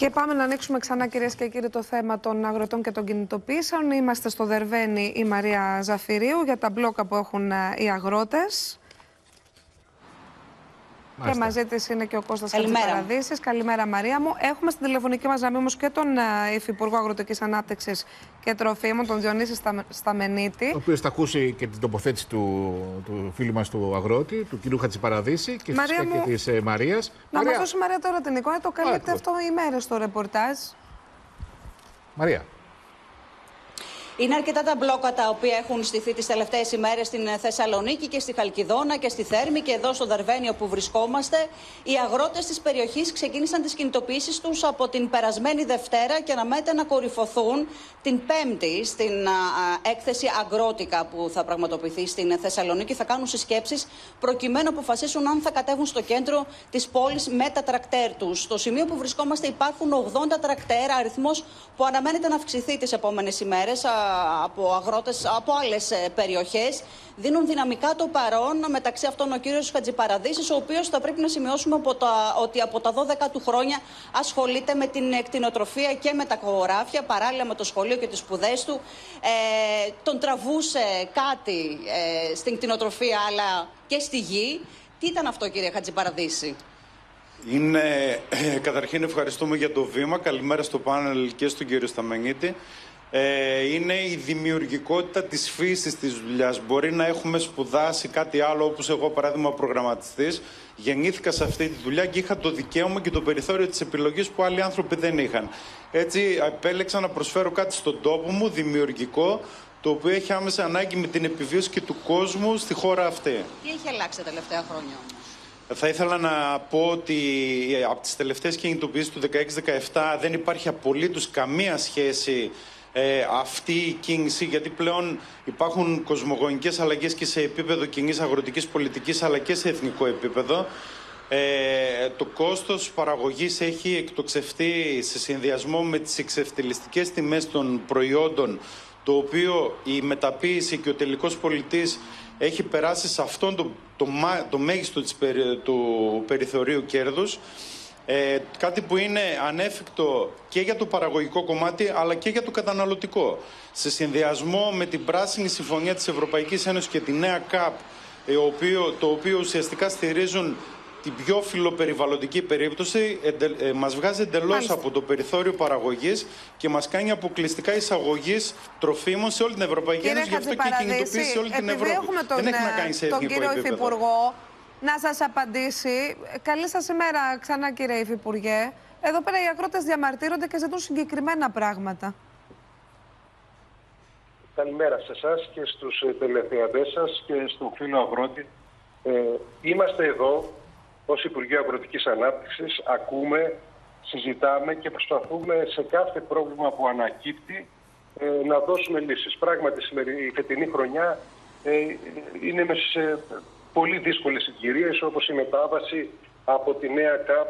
Και πάμε να ανοίξουμε ξανά, κυρίες και κύριοι, το θέμα των αγροτών και των κινητοποίησεων. Είμαστε στο Δερβαίνη η Μαρία Ζαφυρίου για τα μπλόκα που έχουν οι αγρότες. Και μαζί της είναι και ο Κώστας Χατζηπαραδείσης. Καλημέρα, Μαρία μου. Έχουμε στην τηλεφωνική μας γραμμή όμως και τον Υφυπουργό Αγροτικής Ανάπτυξης και Τροφίμων, τον Διονύση Σταμενίτη. Ο οποίος θα ακούσει και την τοποθέτηση του φίλου μας του αγρότη, του κυρίου Χατζηπαραδείσης και της Μαρίας. Να μας δώσει, Μαρία, τώρα την εικόνα. Το καλύπτει αυτό οι μέρες στο ρεπορτάζ. Μαρία. Είναι αρκετά τα μπλόκα τα οποία έχουν στηθεί τις τελευταίες ημέρες στην Θεσσαλονίκη και στη Χαλκιδόνα και στη Θέρμη και εδώ στο Δερβαίνη όπου βρισκόμαστε. Οι αγρότες της περιοχής ξεκίνησαν τις κινητοποιήσεις τους από την περασμένη Δευτέρα και αναμένεται να κορυφωθούν την Πέμπτη στην έκθεση Αγρότικα που θα πραγματοποιηθεί στην Θεσσαλονίκη. Θα κάνουν συσκέψεις προκειμένου να αποφασίσουν αν θα κατέβουν στο κέντρο της πόλης με τα τρακτέρ τους. Στο σημείο που βρισκόμαστε υπάρχουν 80 τρακτέρ, αριθμός που αναμένεται να αυξηθεί τις επόμενες ημέρες. Από αγρότες από άλλες περιοχές. Δίνουν δυναμικά το παρόν, μεταξύ αυτών ο κύριος Χατζηπαραδείσης, ο οποίος θα πρέπει να σημειώσουμε ότι από τα 12 του χρόνια ασχολείται με την κτηνοτροφία και με τα χωράφια, παράλληλα με το σχολείο και τις σπουδές του. Τον τραβούσε κάτι στην κτηνοτροφία αλλά και στη γη. Τι ήταν αυτό, κύριε Χατζηπαραδείση? Καταρχήν ευχαριστούμε για το βήμα. Καλημέρα στο πάνελ και στον κύριο Σταμενίτη. Είναι η δημιουργικότητα της φύσης της δουλειάς. Μπορεί να έχουμε σπουδάσει κάτι άλλο, όπως εγώ παράδειγμα προγραμματιστής. Γεννήθηκα σε αυτή τη δουλειά και είχα το δικαίωμα και το περιθώριο της επιλογής που άλλοι άνθρωποι δεν είχαν. Έτσι επέλεξα να προσφέρω κάτι στον τόπο μου, δημιουργικό, το οποίο έχει άμεσα ανάγκη με την επιβίωση και του κόσμου στη χώρα αυτή. Τι έχει αλλάξει τα τελευταία χρόνια όμως? Θα ήθελα να πω ότι από τις τελευταίες κινητοποιήσεις του 16-17 δεν υπάρχει απολύτως καμία σχέση αυτή η κίνηση, γιατί πλέον υπάρχουν κοσμογονικές αλλαγές και σε επίπεδο κοινής αγροτικής πολιτικής αλλά και σε εθνικό επίπεδο. Το κόστος παραγωγής έχει εκτοξευτεί σε συνδυασμό με τις εξευτελιστικές τιμές των προϊόντων, το οποίο η μεταποίηση και ο τελικός πολιτής έχει περάσει σε αυτόν το μέγιστο του περιθωρίου κέρδους. Κάτι που είναι ανέφικτο και για το παραγωγικό κομμάτι αλλά και για το καταναλωτικό. Σε συνδυασμό με την Πράσινη Συμφωνία της Ευρωπαϊκής Ένωσης και τη νέα ΚΑΠ, το οποίο ουσιαστικά στηρίζουν την πιο φιλοπεριβαλλοντική περίπτωση, μας βγάζει εντελώς από το περιθώριο παραγωγής και μας κάνει αποκλειστικά εισαγωγής τροφίμων σε όλη την Ευρωπαϊκή Ένωση. Γι' αυτό και κινητοποίηση σε όλη την Ευρώπη. Δεν έχει να κάνει σε εθνικό επίπεδο. Να σας απαντήσει. Καλή σας ημέρα ξανά, κύριε Υφυπουργέ. Εδώ πέρα οι αγρότες διαμαρτύρονται και ζητούν συγκεκριμένα πράγματα. Καλημέρα σε εσάς και στους τηλεθεατές σας και στον φίλο αγρότη. Είμαστε εδώ ως Υπουργείο Αγροτικής Ανάπτυξης, ακούμε, συζητάμε και προσπαθούμε σε κάθε πρόβλημα που ανακύπτει να δώσουμε λύσεις. Πράγματι, η φετινή χρονιά είναι με πολύ δύσκολες συγκυρίες, όπως η μετάβαση από τη νέα ΚΑΠ,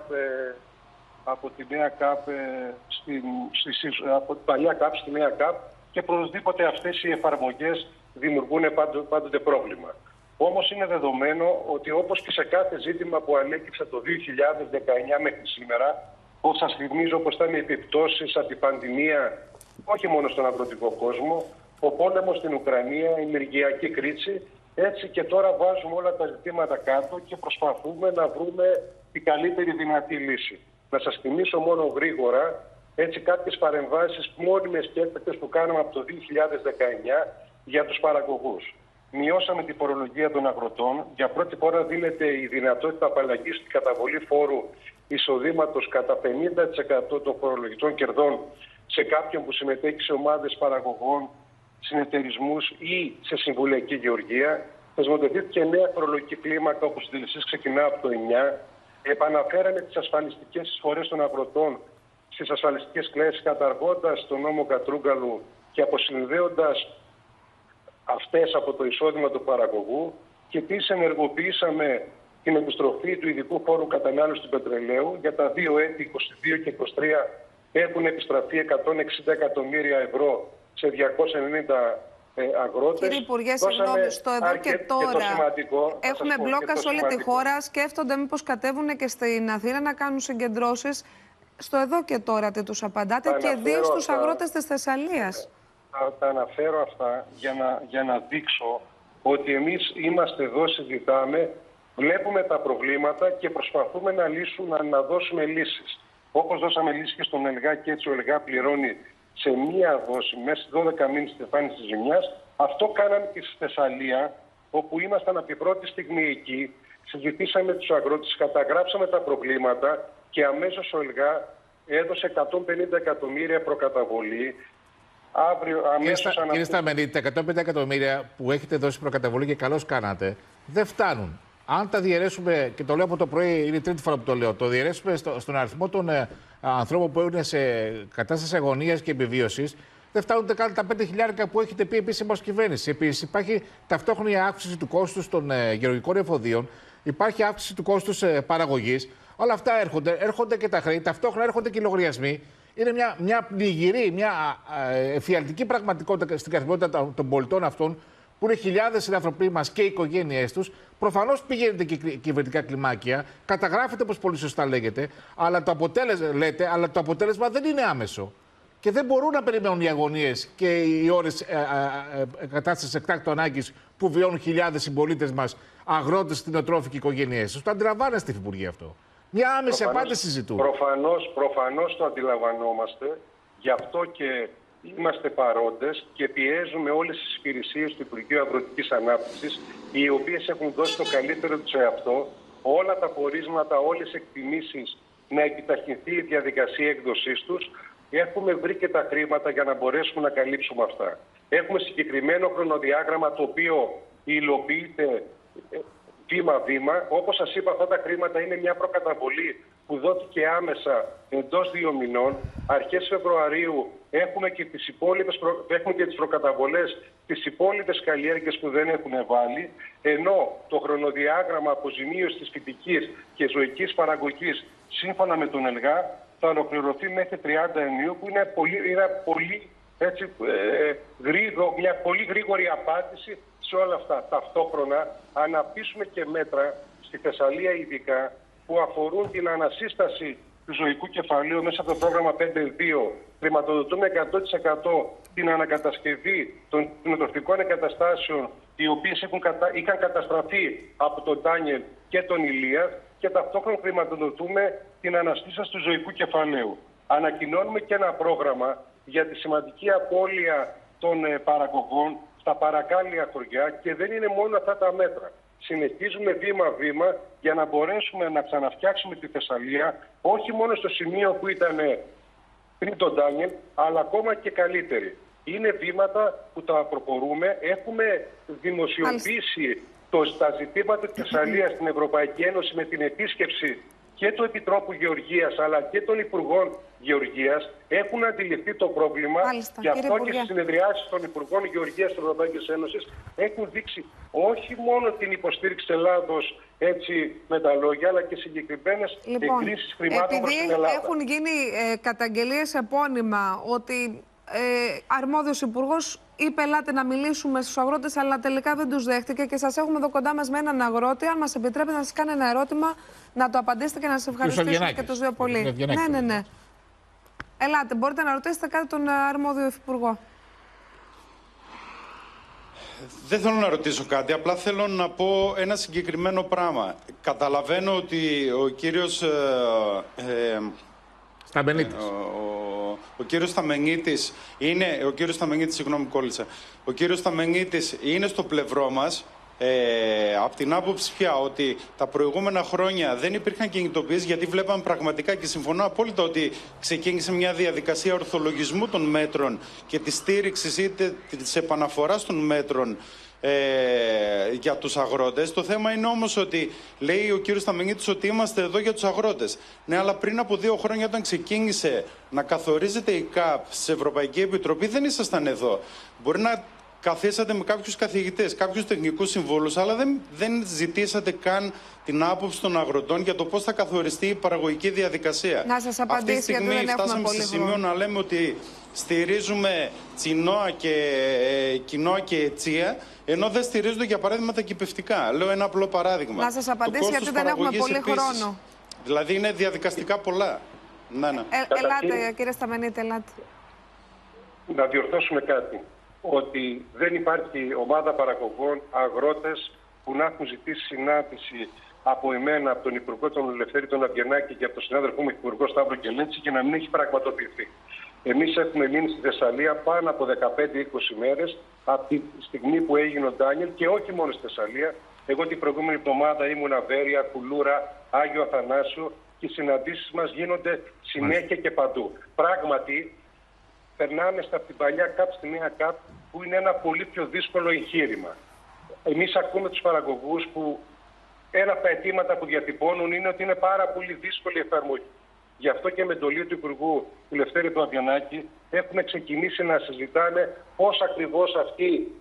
από την παλιά ΚΑΠ στη νέα ΚΑΠ, και οπωσδήποτε αυτές οι εφαρμογές δημιουργούν πάντοτε πρόβλημα. Όμως είναι δεδομένο ότι, όπως και σε κάθε ζήτημα που ανέκυψε το 2019 μέχρι σήμερα, όπως σας θυμίζω πως ήταν οι επιπτώσεις από την πανδημία, όχι μόνο στον αγροτικό κόσμο, ο πόλεμος στην Ουκρανία, η ενεργειακή κρίση, έτσι και τώρα βάζουμε όλα τα ζητήματα κάτω και προσπαθούμε να βρούμε την καλύτερη δυνατή λύση. Να σας θυμίσω μόνο γρήγορα έτσι κάποιες παρεμβάσεις μόνιμες και έκτακτες που κάναμε από το 2019 για τους παραγωγούς. Μειώσαμε την φορολογία των αγροτών. Για πρώτη φορά δίνεται η δυνατότητα απαλλαγής στην καταβολή φόρου εισοδήματος κατά 50% των φορολογικών κερδών σε κάποιον που συμμετέχει σε ομάδες παραγωγών, συνεταιρισμούς ή σε συμβουλιακή γεωργία. Θεσμοθετήθηκε νέα φορολογική κλίμακα, όπου συντελεστής ξεκινά από το 9. Επαναφέραμε τις ασφαλιστικές εισφορές των αγροτών στις ασφαλιστικές κλαίες, καταργώντας τον νόμο Κατρούγκαλου και αποσυνδέοντας αυτές από το εισόδημα του παραγωγού. Και επίσης ενεργοποιήσαμε την επιστροφή του ειδικού φόρου κατανάλωσης του πετρελαίου. Για τα δύο έτη, 22 και 23, έχουν επιστραφεί 160 εκατομμύρια ευρώ σε 290 αγρότες. Κύριε Υπουργέ, συγγνώμη, στο εδώ και τώρα έχουμε μπλόκα σε όλη τη χώρα. Σκέφτονται μήπως κατέβουν και στην Αθήνα να κάνουν συγκεντρώσεις. στο εδώ και τώρα δεν τους απαντάτε και δύο στους αγρότες της Θεσσαλίας. Τα αναφέρω αυτά για να δείξω ότι εμείς είμαστε εδώ, συζητάμε, βλέπουμε τα προβλήματα και προσπαθούμε να λύσουμε, να δώσουμε λύσεις. Όπως δώσαμε λύσεις και στον ΕΛΓΑ και έτσι ο ΕΛΓΑ πληρώνει σε μία δόση μέσα στις 12 μήνες της επιφάνειας της ζημιάς. Αυτό κάναμε και στη Θεσσαλία, όπου ήμασταν από την πρώτη στιγμή εκεί, συζητήσαμε τους αγρότες, καταγράψαμε τα προβλήματα και αμέσως ο ΕΛΓΑ έδωσε 150 εκατομμύρια προκαταβολή. Κύριε Σταμενίτη, τα 150 εκατομμύρια που έχετε δώσει προκαταβολή και καλώς κάνατε, δεν φτάνουν. Αν τα διαιρέσουμε, και το λέω από το πρωί, είναι η τρίτη φορά που το λέω, το διαιρέσουμε στον αριθμό των ανθρώπων που είναι σε κατάσταση αγωνίας και επιβίωσης, δεν φτάνουν καν τα 5.000 που έχετε πει επίσημα ως κυβέρνηση. Επίσης, υπάρχει ταυτόχρονη αύξηση του κόστους των γεωργικών εφοδίων, υπάρχει αύξηση του κόστους παραγωγής. Όλα αυτά έρχονται και τα χρέη, ταυτόχρονα έρχονται και οι λογαριασμοί. Είναι μια πληγηρή, μια εφιαλτική πραγματικότητα στην καθημερινότητα των πολιτών αυτών, που είναι χιλιάδες συνανθρωποί μας και οι οικογένειές τους. Προφανώς πηγαίνετε και κυβερνητικά κλιμάκια, καταγράφετε, όπως πολύ σωστά λέγεται, αλλά το αποτέλεσμα, δεν είναι άμεσο. Και δεν μπορούν να περιμένουν οι αγωνίες και οι ώρες κατάστασης εκτάκτου ανάγκης που βιώνουν χιλιάδες συμπολίτες μας, αγρότες, κτηνοτρόφοι και οικογένειές τους. Το αντιλαμβάνεστε, Υφυπουργέ, αυτό. Μια άμεση απάντηση ζητούμε. Προφανώς το αντιλαμβανόμαστε. Γι' αυτό και είμαστε παρόντες και πιέζουμε όλες τις υπηρεσίες του Υπουργείου Αγροτικής Ανάπτυξης, οι οποίες έχουν δώσει το καλύτερο τους εαυτό, όλα τα πορίσματα, όλες τις εκτιμήσεις, να επιταχυνθεί η διαδικασία έκδοσής τους. Έχουμε βρει και τα χρήματα για να μπορέσουμε να καλύψουμε αυτά. Έχουμε συγκεκριμένο χρονοδιάγραμμα το οποίο υλοποιείται βήμα-βήμα. Όπως σας είπα, αυτά τα χρήματα είναι μια προκαταβολή που δόθηκε άμεσα εντός 2 μηνών. Αρχές Φεβρουαρίου έχουμε και τις προκαταβολές τις υπόλοιπες καλλιέργειες που δεν έχουν βάλει, ενώ το χρονοδιάγραμμα αποζημίωσης της φυτικής και ζωικής παραγωγής σύμφωνα με τον ΕΛΓΑ θα ολοκληρωθεί μέχρι 30 Ιουνίου, που είναι μια πολύ γρήγορη απάντηση σε όλα αυτά. Ταυτόχρονα αναπτύσσουμε και μέτρα στη Θεσσαλία ειδικά που αφορούν την ανασύσταση του ζωικού κεφαλαίου μέσα από το πρόγραμμα 5.2. Χρηματοδοτούμε 100% την ανακατασκευή των κτηνοτροφικών εγκαταστάσεων οι οποίες είχαν καταστραφεί από τον Ντάνιελ και τον Ηλία, και ταυτόχρονα χρηματοδοτούμε την ανασύσταση του ζωικού κεφαλαίου. Ανακοινώνουμε και ένα πρόγραμμα για τη σημαντική απώλεια των παραγωγών στα παρακάλια χωριά, και δεν είναι μόνο αυτά τα μέτρα. Συνεχίζουμε βήμα-βήμα για να μπορέσουμε να ξαναφτιάξουμε τη Θεσσαλία, όχι μόνο στο σημείο που ήταν πριν τον Ντάνιελ, αλλά ακόμα και καλύτερη. Είναι βήματα που τα προχωρούμε. Έχουμε δημοσιοποιήσει τα ζητήματα της Θεσσαλίας στην Ευρωπαϊκή Ένωση με την επίσκεψη και του Επιτρόπου Γεωργίας αλλά και των Υπουργών Γεωργίας. Έχουν αντιληφθεί το πρόβλημα. Μάλιστα, και αυτό και στις συνεδριάσεις των Υπουργών Γεωργίας της Ευρωπαϊκής Ένωσης έχουν δείξει όχι μόνο την υποστήριξη της Ελλάδος έτσι με τα λόγια, αλλά και συγκεκριμένες εκκρίσεις χρημάτων προς την Ελλάδα. Έχουν γίνει καταγγελίες επώνυμα ότι αρμόδιος υπουργός είπε ελάτε να μιλήσουμε στους αγρότες, αλλά τελικά δεν τους δέχτηκε, και σας έχουμε εδώ κοντά μας με έναν αγρότη. Αν μας επιτρέπετε να σας κάνει ένα ερώτημα, να το απαντήσετε και να σας ευχαριστήσουμε και τους δύο πολύ. Ναι. Ελάτε, μπορείτε να ρωτήσετε κάτι τον αρμόδιο υφυπουργό. Δεν θέλω να ρωτήσω κάτι, απλά θέλω να πω ένα συγκεκριμένο πράγμα. Καταλαβαίνω ότι ο κύριος Σταμενίτης. Ο κύριος Σταμενίτης είναι, ο κύριος Σταμενίτης είναι στο πλευρό μας, από την άποψη πια ότι τα προηγούμενα χρόνια δεν υπήρχαν κινητοποιήσεις, γιατί βλέπαμε πραγματικά, και συμφωνώ απόλυτα, ότι ξεκίνησε μια διαδικασία ορθολογισμού των μέτρων και της στήριξης είτε της επαναφοράς των μέτρων για τους αγρότες. Το θέμα είναι όμως ότι λέει ο κύριος Σταμενίτης ότι είμαστε εδώ για τους αγρότες. Ναι, αλλά πριν από 2 χρόνια, όταν ξεκίνησε να καθορίζεται η ΚΑΠ στην Ευρωπαϊκή Επιτροπή, δεν ήσασταν εδώ. Μπορεί να καθίσατε με κάποιους καθηγητές, κάποιους τεχνικούς συμβούλους, αλλά δεν ζητήσατε καν την άποψη των αγροτών για το πώς θα καθοριστεί η παραγωγική διαδικασία. Να σας απαντήσω, αυτή τη στιγμή γιατί δεν φτάσαμε σε σημείο να λέμε ότι στηρίζουμε τσινόα και αιτία, ενώ δεν στηρίζονται για παράδειγμα τα κυπευτικά. Λέω ένα απλό παράδειγμα. Να σας απαντήσω, γιατί δεν έχουμε πολύ χρόνο. Δηλαδή είναι διαδικαστικά πολλά. Ναι, ναι. Ελάτε κύριε Σταμενίτη, ελάτε. Να διορθώσουμε κάτι. Ότι δεν υπάρχει ομάδα παραγωγών, αγρότες που να έχουν ζητήσει συνάντηση από εμένα, από τον Υπουργό τον Λευτέρη τον Αυγενάκη και από τον συνάδελφό μου Υπουργό Σταύρο Κελίντσι και να μην έχει πραγματοποιηθεί. Εμείς έχουμε μείνει στη Θεσσαλία πάνω από 15-20 μέρες από τη στιγμή που έγινε ο Ντάνιελ και όχι μόνο στη Θεσσαλία. Εγώ την προηγούμενη εβδομάδα ήμουν Αβέρια, Κουλούρα, Άγιο Αθανάσιο και οι συναντήσεις μας γίνονται συνέχεια και παντού. Πράγματι, περνάμε από την παλιά ΚΑΠ στη νέα ΚΑΠ που είναι ένα πολύ πιο δύσκολο εγχείρημα. Εμείς ακούμε τους παραγωγούς που ένα από τα αιτήματα που διατυπώνουν είναι ότι είναι πάρα πολύ δύσκολη η εφαρμογή. Γι' αυτό και με εντολή του Υπουργού του Λευτέρη του Αυγενάκη έχουμε ξεκινήσει να συζητάμε πώς ακριβώς αυτή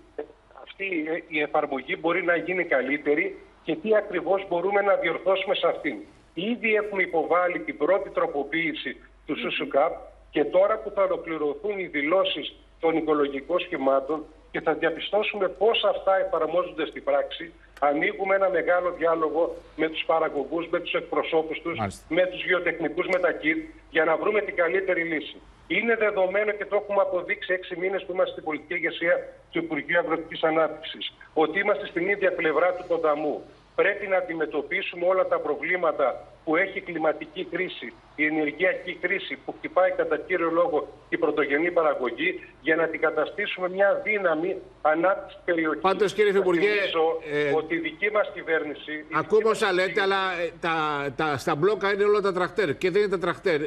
η εφαρμογή μπορεί να γίνει καλύτερη και τι ακριβώς μπορούμε να διορθώσουμε σε αυτήν. Ήδη έχουμε υποβάλει την πρώτη τροποποίηση του ΣΟΣΟΚΑΠ και τώρα που θα ολοκληρωθούν οι δηλώσεις των οικολογικών σχημάτων και θα διαπιστώσουμε πώς αυτά εφαρμόζονται στην πράξη, ανοίγουμε ένα μεγάλο διάλογο με τους παραγωγούς, με τους εκπροσώπους τους, με τους γεωτεχνικούς, με τα ΚΙΤ, για να βρούμε την καλύτερη λύση. Είναι δεδομένο και το έχουμε αποδείξει 6 μήνες που είμαστε στην πολιτική ηγεσία του Υπουργείου Αγροτικής Ανάπτυξης, ότι είμαστε στην ίδια πλευρά του ποταμού. Πρέπει να αντιμετωπίσουμε όλα τα προβλήματα που έχει η κλιματική κρίση, η ενεργειακή κρίση που χτυπάει κατά κύριο λόγο η πρωτογενή παραγωγή για να την καταστήσουμε μια δύναμη ανάπτυξη περιοχή. Πάντως κύριε Υπουργέ, ότι η δική μας κυβέρνηση... Ακούω όσα λέτε, αλλά στα μπλόκα είναι όλα τα τρακτέρ και δεν είναι τα τρακτέρ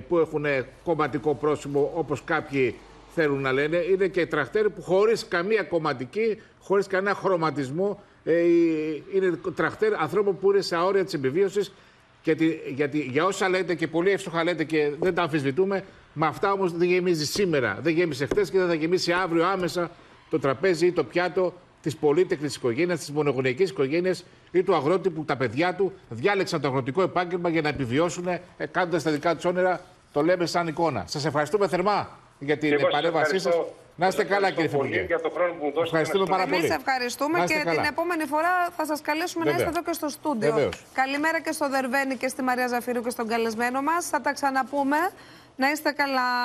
που έχουν κομματικό πρόσημο όπως κάποιοι θέλουν να λένε. Είναι και τρακτέρ που χωρίς καμία κομματική, χωρίς κανένα χρωματισμό είναι τρακτέρ ανθρώπων που είναι σε αόρια της επιβίωσης. Γιατί για όσα λέτε και πολύ εύστοχα λέτε και δεν τα αμφισβητούμε, με αυτά όμως δεν γεμίζει σήμερα. Δεν γέμισε χτες και δεν θα γεμίσει αύριο άμεσα το τραπέζι ή το πιάτο της πολύτεχνης οικογένειας, της μονογονεϊκής οικογένειας ή του αγρότη που τα παιδιά του διάλεξαν το αγροτικό επάγγελμα για να επιβιώσουν κάνοντας τα δικά τους όνειρα. Το λέμε σαν εικόνα. Σας ευχαριστούμε θερμά για την παρέμβασή σας. Να είστε καλά, κύριε Υπουργέ. Ευχαριστούμε πάρα πολύ. Εμείς ευχαριστούμε και την επόμενη φορά θα σας καλέσουμε να είστε εδώ και στο στούντιο. Καλημέρα και στο Δερβένη και στη Μαρία Ζαφυρίου και στον καλεσμένο μας. Θα τα ξαναπούμε. Να είστε καλά.